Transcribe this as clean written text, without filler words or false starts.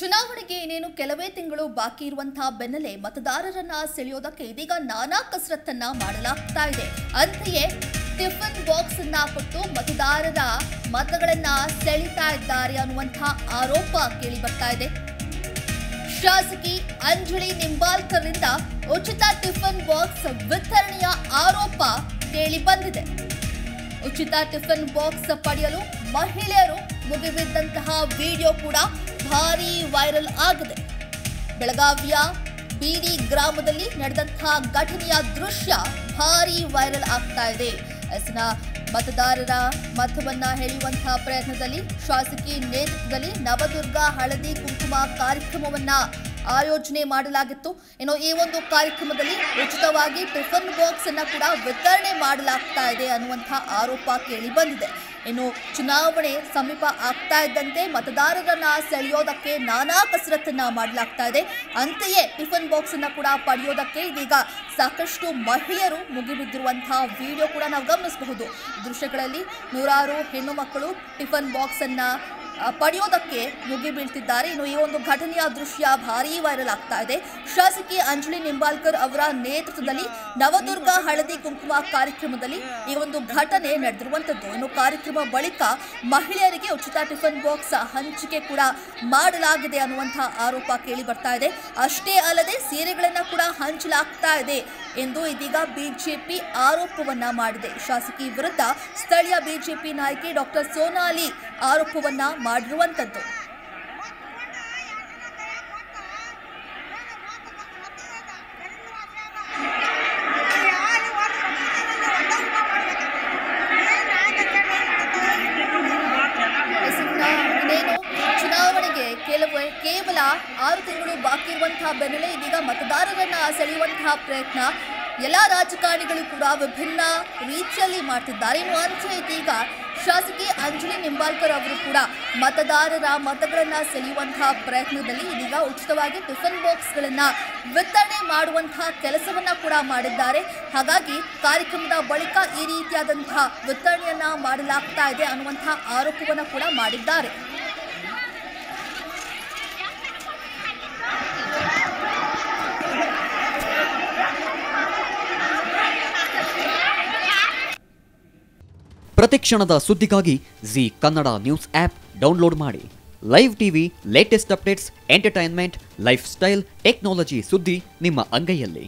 ಚುನಾವಣೆಗೆ ಇನ್ನೇನು ಕೆಲವೇ ತಿಂಗಳು ಬಾಕಿ ಇರುವಂತ ಬೆನ್ನಲ್ಲೇ ಮತದಾರರನ್ನ ಸೆಳೆಯೋದಕ್ಕೆ ಇದೀಗ ನಾನಾ ಕಸರತ್ತನ್ನ ಮಾಡಲಾಗ್ತಾ ಇದೆ. ಅಂತೆಯೇ ಟಿಫನ್ ಬಾಕ್ಸ್ ಅನ್ನು ಕೊಟ್ಟು ಮತದಾರರ ಮತಗಳನ್ನ ಸೆಳಿತಾ ಇದ್ದಾರೆ ಅನ್ನುವಂತ ಆರೋಪ ಕೇಳಿ ಬರ್ತಾ ಇದೆ. ಶಾಸಕಿ ಅಂಜಲಿ ನಿಂಬಾಲ್ಕರ್ ರಿಂದ ಉಚಿತ ಟಿಫನ್ ಬಾಕ್ಸ್ ವಿತರಣೆಯ ಆರೋಪ ಕೇಳಿ ಬಂದಿದೆ. ಉಚಿತ ಟಿಫನ್ ಬಾಕ್ಸ್ ಪಡೆಯಲು ಮಹಿಳೆಯರು ಮುಗಿಬಿದ್ದಂತಹ ವಿಡಿಯೋ ಕೂಡ ಭಾರಿ ವೈರಲ್ ಆಗಿದೆ. ಬೆಳಗಾವಿಯ ಬೀಡಿ ಗ್ರಾಮದಲ್ಲಿ ನಡೆದಂತಹ ಘಟನೆಯ ದೃಶ್ಯ ಭಾರಿ ವೈರಲ್ ಆಗ್ತಾ ಇದೆ. ಎಸ್ನ ಮತದಾರರ ಮತವನ್ನ ಹೇಳುವಂತಹ ಪ್ರಯತ್ನದಲ್ಲಿ ಶಾಸಕಿ ನೇತೃತ್ವದಲ್ಲಿ ನವದುರ್ಗ ಹಳದಿ ಕುಂಕುಮ ಕಾರ್ಯಕ್ರಮವನ್ನ ಆಯೋಜನೆ ಮಾಡಲಾಗಿತ್ತು. ಏನೋ ಈ ಒಂದು ಕಾರ್ಯಕ್ರಮದಲ್ಲಿ ಉಚಿತವಾಗಿ ಟಿಫನ್ ಬಾಕ್ಸ್ ಅನ್ನ ಕೂಡ ವಿತರಣೆ ಮಾಡಲಾಗ್ತಾ ಇದೆ ಅನ್ನುವಂತಹ ಆರೋಪ ಕೇಳಿ ಬಂದಿದೆ. ಇನ್ನು ಚುನಾವಣೆ ಸಮೀಪ ಆಗ್ತಾ ಇದ್ದಂತೆ ಮತದಾರರನ್ನ ಸೆಳೆಯೋದಕ್ಕೆ ನಾನಾ ಕಸರತ್ತನ್ನ ಮಾಡಲಾಗ್ತಾ ಇದೆ. ಅಂತೆಯೇ ಟಿಫನ್ ಬಾಕ್ಸ್ ಅನ್ನ ಕೂಡ ಪಡೆಯೋದಕ್ಕೆ ಇದೀಗ ಸಾಕಷ್ಟು ಮಹಿಳೆಯರು ಮುಗಿಬಿದ್ದಿರುವಂತಹ ವಿಡಿಯೋ ಕೂಡ ನಾವು ಗಮನಿಸಬಹುದು. ದೃಶ್ಯಗಳಲ್ಲಿ ನೂರಾರು ಹೆಣ್ಣು ಮಕ್ಕಳು ಟಿಫನ್ ಬಾಕ್ಸ್ ಅನ್ನ ಪಡೆಯೋದಕ್ಕೆ ಮುಗಿ ಬೀಳ್ತಿದ್ದಾರೆ. ಇನ್ನು ಈ ಒಂದು ಘಟನೆಯ ದೃಶ್ಯ ಭಾರೀ ವೈರಲ್ ಆಗ್ತಾ ಇದೆ. ಶಾಸಕಿ ಅಂಜಲಿ ನಿಂಬಾಲ್ಕರ್ ಅವರ ನೇತೃತ್ವದಲ್ಲಿ ನವದುರ್ಗ ಹಳದಿ ಕುಂಕುಮ ಕಾರ್ಯಕ್ರಮದಲ್ಲಿ ಈ ಒಂದು ಘಟನೆ ನಡೆದಿರುವಂಥದ್ದು. ಇನ್ನು ಕಾರ್ಯಕ್ರಮ ಬಳಿಕ ಮಹಿಳೆಯರಿಗೆ ಉಚಿತ ಟಿಫನ್ ಬಾಕ್ಸ್ ಹಂಚಿಕೆ ಕೂಡ ಮಾಡಲಾಗಿದೆ ಅನ್ನುವಂತಹ ಆರೋಪ ಕೇಳಿ ಬರ್ತಾ ಇದೆ. ಅಷ್ಟೇ ಅಲ್ಲದೆ ಸೀರೆಗಳನ್ನು ಕೂಡ ಹಂಚಲಾಗ್ತಾ ಇದೆ ಎಂದು ಇದೀಗ ಬಿಜೆಪಿ ಆರೋಪವನ್ನ ಮಾಡಿದೆ. ಶಾಸಕಿ ವಿರುದ್ಧ ಸ್ಥಳೀಯ ಬಿಜೆಪಿ ನಾಯಕಿ ಡಾಕ್ಟರ್ ಸೋನಾಲಿ ಆರೋಪವನ್ನ ಮಾಡಿರುವಂಥದ್ದು. ಕೇವಲ 6 ತಿಂಗಳು ಬಾಕಿ ಇರುವಂತಹ ಬೆನ್ನಲ್ಲೇ ಇದೀಗ ಮತದಾರರನ್ನ ಸೆಳೆಯುವಂತಹ ಪ್ರಯತ್ನ ಎಲ್ಲ ರಾಜಕಾರಣಿಗಳು ಕೂಡ ವಿಭಿನ್ನ ರೀತಿಯಲ್ಲಿ ಮಾಡ್ತಿದ್ದಾರೆ. ಇನ್ನು ಅಂಚೆ ಇದೀಗ ಶಾಸಕಿ ಅಂಜಲಿ ನಿಂಬಾಲ್ಕರ್ ಅವರು ಕೂಡ ಮತದಾರರ ಮತಗಳನ್ನ ಸೆಳೆಯುವಂತಹ ಪ್ರಯತ್ನದಲ್ಲಿ ಇದೀಗ ಉಚಿತವಾಗಿ ಟಿಫನ್ ಬಾಕ್ಸ್ಗಳನ್ನ ವಿತರಣೆ ಮಾಡುವಂತಹ ಕೆಲಸವನ್ನ ಕೂಡ ಮಾಡಿದ್ದಾರೆ. ಹಾಗಾಗಿ ಕಾರ್ಯಕ್ರಮದ ಬಳಿಕ ಈ ರೀತಿಯಾದಂತಹ ವಿತರಣೆಯನ್ನ ಮಾಡಲಾಗ್ತಾ ಇದೆ ಅನ್ನುವಂತಹ ಆರೋಪವನ್ನ ಕೂಡ ಮಾಡಿದ್ದಾರೆ. ಪ್ರತಿಕ್ಷಣದ ಸುದ್ದಿಗಾಗಿ G Kannada news app download ಮಾಡಿ. Live TV, latest updates, entertainment, lifestyle, technology ಸುದ್ದಿ ನಿಮ್ಮ ಅಂಗೈಯಲ್ಲಿ.